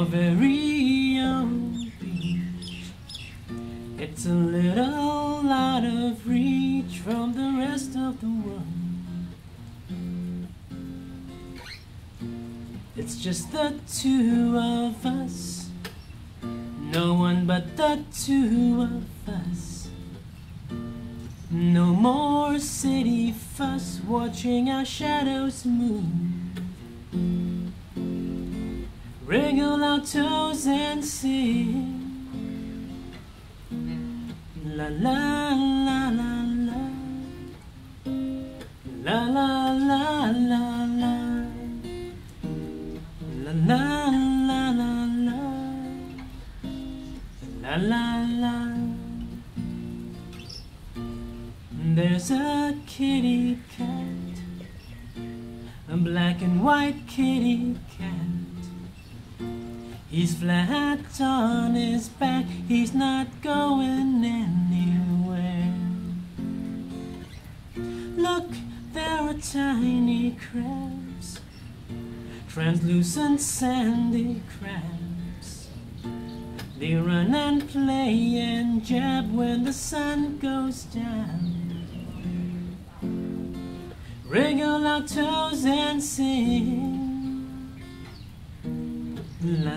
our very own beach. It's a little out of reach from the rest of the world. It's just the two of us, no one but the two of us. No more city fuss, watching our shadows move. Wriggle our toes and sing. La la la la la. La la la la la. La la la la la. La la la. There's a kitty cat, a black and white kitty cat. He's flat on his back, he's not going anywhere. Look, there are tiny crabs, translucent sandy crabs. They run and play and jab when the sun goes down. Wriggle our toes and sing. La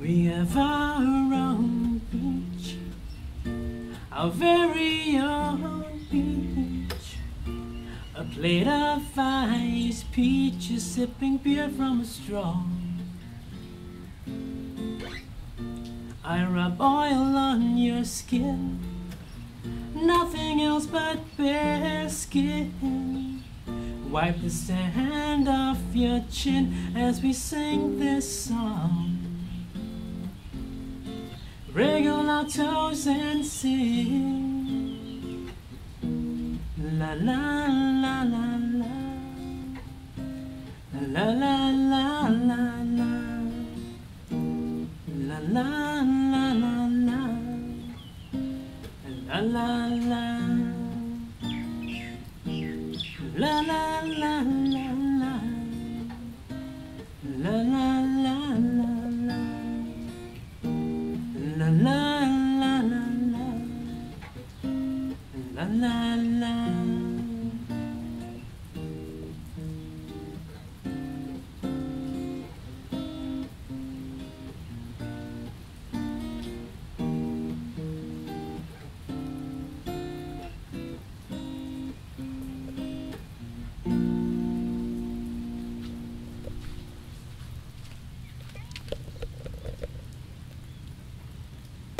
We have our own beach, our very own beach. A plate of ice peaches, sipping beer from a straw. I rub oil on your skin, nothing else but bare skin. Wipe the sand off your chin as we sing this song. Wriggle our toes and sing. La la la la la. La la la la la. La la la la la. La la la.